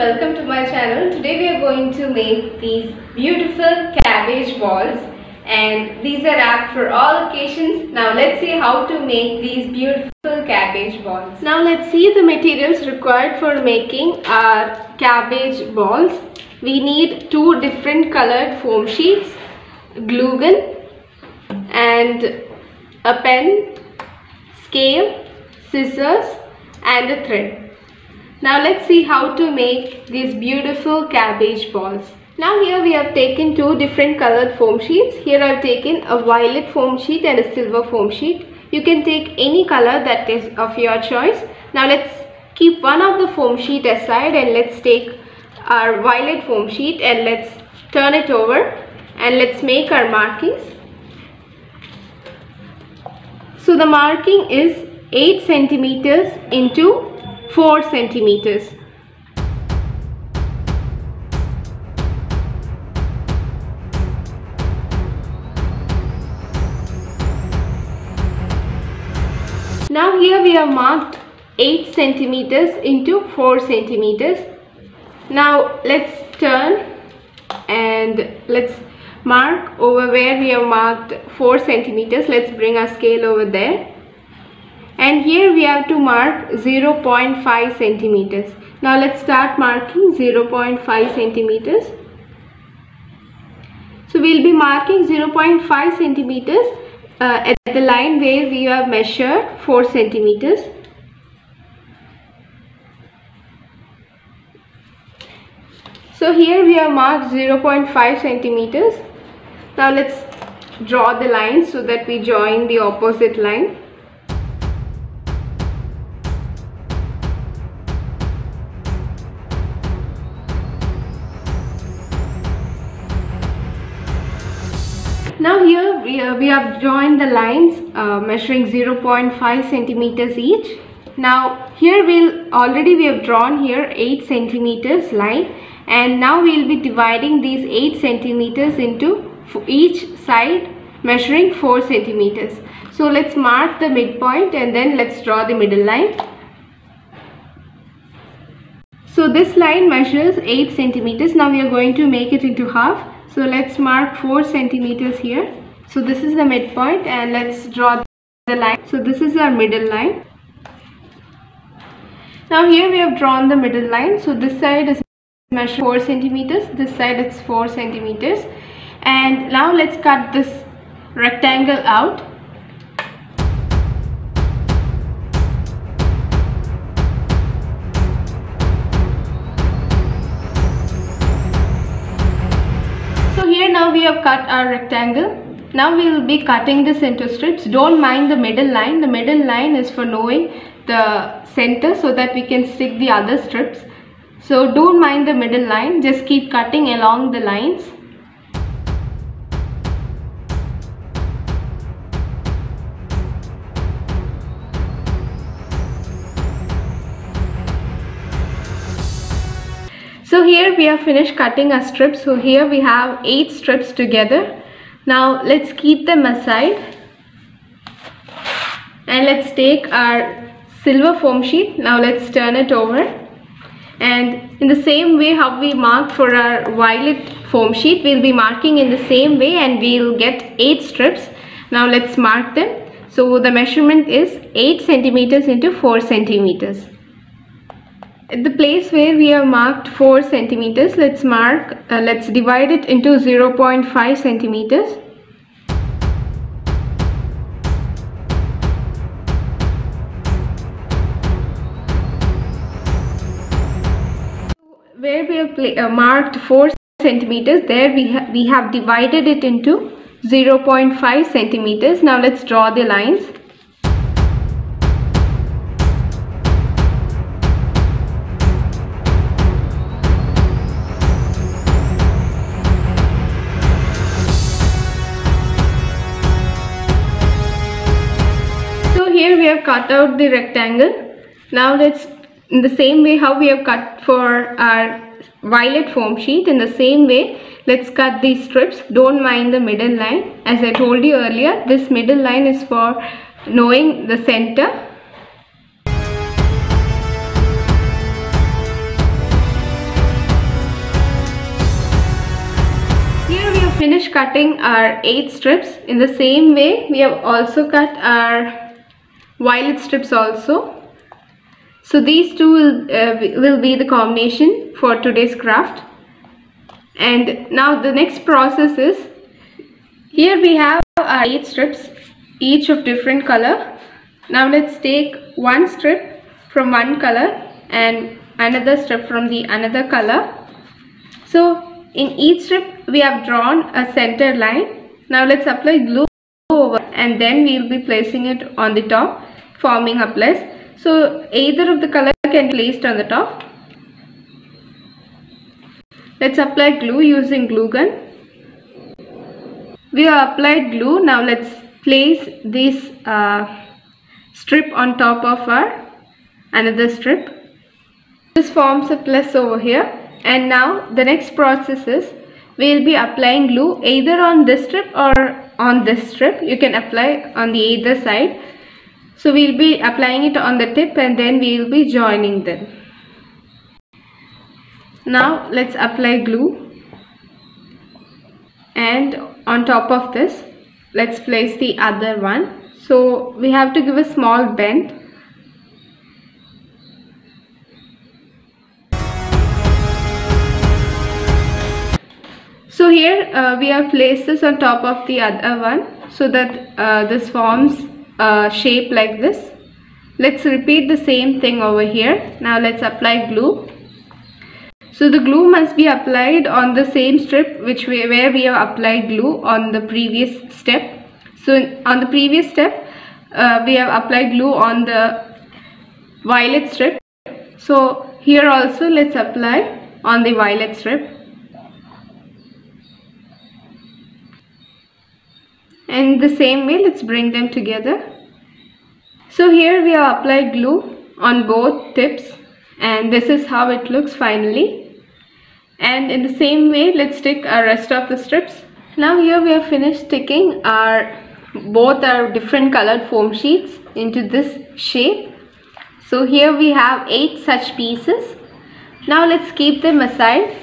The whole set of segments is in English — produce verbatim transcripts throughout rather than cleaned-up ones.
welcome to my channel. Today we are going to make these beautiful cabbage balls, and these are apt for all occasions. Now let's see how to make these beautiful cabbage balls. Now let's see the materials required for making our cabbage balls. We need two different colored foam sheets, glue gun, and a pen, scale, scissors, and a thread. Now let's see how to make these beautiful cabbage balls. Now here we have taken two different colored foam sheets. Here I have taken a violet foam sheet and a silver foam sheet. You can take any color that is of your choice. Now let's keep one of the foam sheet aside and let's take our violet foam sheet and let's turn it over and let's make our markings. So the marking is eight centimeters into four centimeters. Now here we have marked eight centimeters into four centimeters. Now let's turn and let's mark over where we have marked four centimeters. Let's bring our scale over there. And here we have to mark zero point five centimeters. Now let's start marking zero point five centimeters. So we'll be marking zero point five centimeters uh, at the line where we have measured four centimeters. So here we have marked zero point five centimeters. Now let's draw the line so that we join the opposite line. Now here we, uh, we have joined the lines uh, measuring zero point five centimeters each. Now here we'll already we have drawn here eight centimeters line, and now we'll be dividing these eight centimeters into each side measuring four centimeters. So let's mark the midpoint and then let's draw the middle line. So this line measures eight centimeters. Now we are going to make it into half. So let's mark four centimeters here. So this is the midpoint and let's draw the line. So this is our middle line. Now here we have drawn the middle line. So this side is measured four centimeters. This side it's four centimeters. And now let's cut this rectangle out. Now we have cut our rectangle. Now we will be cutting this into strips. Don't mind the middle line. The middle line is for knowing the center so that we can stick the other strips. So don't mind the middle line. Just keep cutting along the lines. So here we have finished cutting our strips. So here we have eight strips together. Now let's keep them aside. And let's take our silver foam sheet. Now let's turn it over. And in the same way how we marked for our violet foam sheet, we'll be marking in the same way and we'll get eight strips. Now let's mark them. So the measurement is eight centimeters into four centimeters. At the place where we have marked four centimeters, let's mark, uh, let's divide it into zero point five centimeters. Where we have uh, marked four centimeters, there we, ha we have divided it into zero point five centimeters. Now let's draw the lines. Here we have cut out the rectangle. Now let's, in the same way how we have cut for our violet foam sheet, in the same way let's cut these strips. Don't mind the middle line. As I told you earlier, this middle line is for knowing the center. finished cutting our eight strips. In the same way, we have also cut our violet strips also. So these two will, uh, will be the combination for today's craft. And now the next process is, here we have our eight strips, each of different color. Now let's take one strip from one color and another strip from the another color. So in each strip we have drawn a center line. Now let's apply glue over, and then we will be placing it on the top, forming a plus. So either of the color can be placed on the top. Let's apply glue using glue gun. We have applied glue. Now let's place this uh, strip on top of our another strip. This forms a plus over here. And now the next process is, we will be applying glue either on this strip or on this strip. You can apply on the either side. So we will be applying it on the tip, and then we will be joining them. Now let's apply glue, and on top of this let's place the other one. So we have to give a small bend. So here uh, we have placed this on top of the other one, so that uh, this forms a shape like this. Let's repeat the same thing over here. Now let's apply glue. So the glue must be applied on the same strip which we, where we have applied glue on the previous step. So on the previous step uh, we have applied glue on the violet strip. So here also let's apply on the violet strip. And the same way, let's bring them together. So here we have applied glue on both tips, and this is how it looks finally. And in the same way, let's stick our rest of the strips. Now here we have finished sticking our both our different colored foam sheets into this shape. So here we have eight such pieces. Now let's keep them aside,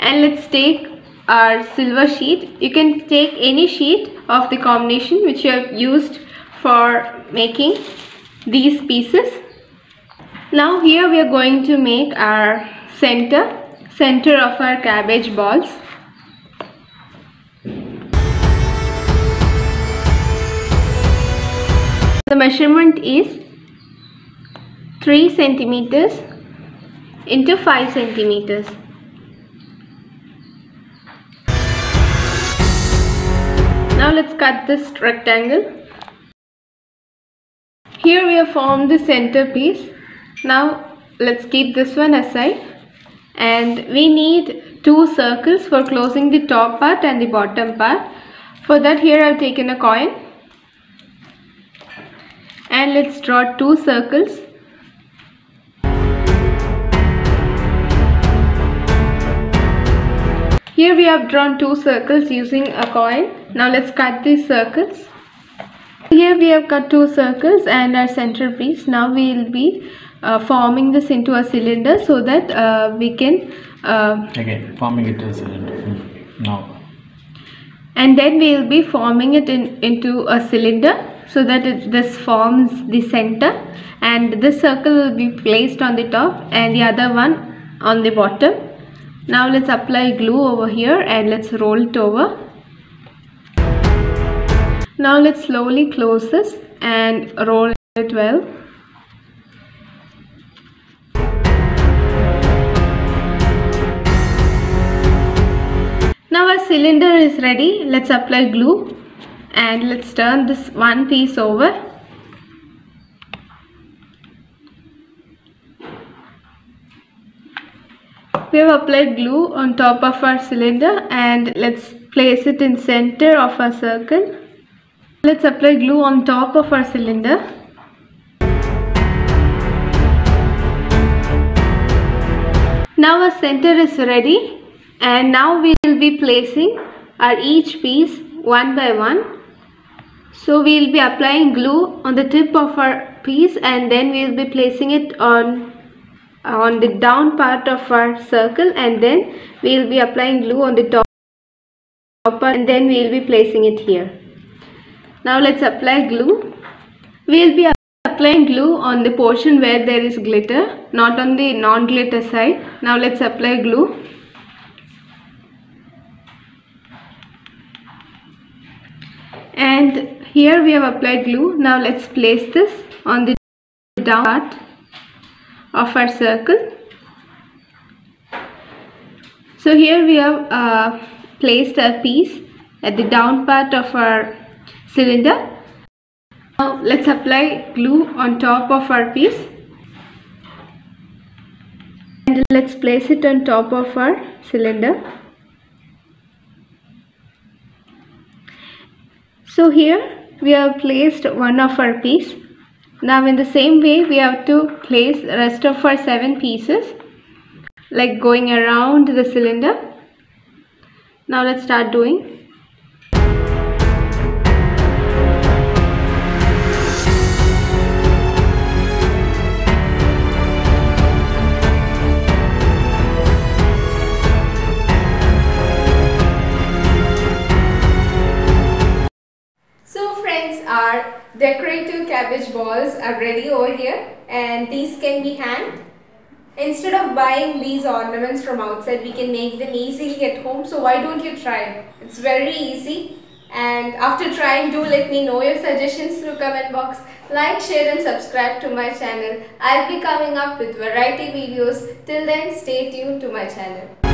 and let's take our silver sheet. You can take any sheet of the combination which you have used for making these pieces. Now here we are going to make our center center of our cabbage balls. The measurement is three centimeters into five centimeters. Now let's cut this rectangle. Here we have formed the center piece. Now let's keep this one aside, and we need two circles for closing the top part and the bottom part. For that, here I have taken a coin, and let's draw two circles. Here we have drawn two circles using a coin. Now let's cut these circles. Here we have cut two circles and our center piece. Now we will be uh, forming this into a cylinder, so that uh, we can... Uh, Again, forming it into a cylinder. Now. And then we will be forming it in, into a cylinder, so that it, this forms the center. And this circle will be placed on the top and the other one on the bottom. Now let's apply glue over here, and let's roll it over. Now let's slowly close this and roll it well. Now our cylinder is ready. Let's apply glue, and let's turn this one piece over. We have applied glue on top of our cylinder, and let's place it in center of our circle. Let's apply glue on top of our cylinder. Now our center is ready, and now we will be placing our each piece one by one. So we will be applying glue on the tip of our piece, and then we will be placing it on on the down part of our circle, and then we will be applying glue on the top part, and then we will be placing it here. Now let's apply glue. We will be applying glue on the portion where there is glitter, not on the non-glitter side. Now let's apply glue. And here we have applied glue. Now let's place this on the down part of our circle. So here we have uh, placed a piece at the down part of our cylinder. Now let's apply glue on top of our piece, and let's place it on top of our cylinder. So here we have placed one of our piece. Now in the same way we have to place the rest of our seven pieces, like going around the cylinder. Now let's start doing. Our decorative cabbage balls are ready over here, and these can be hanged. Instead of buying these ornaments from outside, we can make them easily at home. So why don't you try it? It's very easy, and after trying, do let me know your suggestions through comment box. Like, share and subscribe to my channel. I'll be coming up with variety videos. Till then, stay tuned to my channel.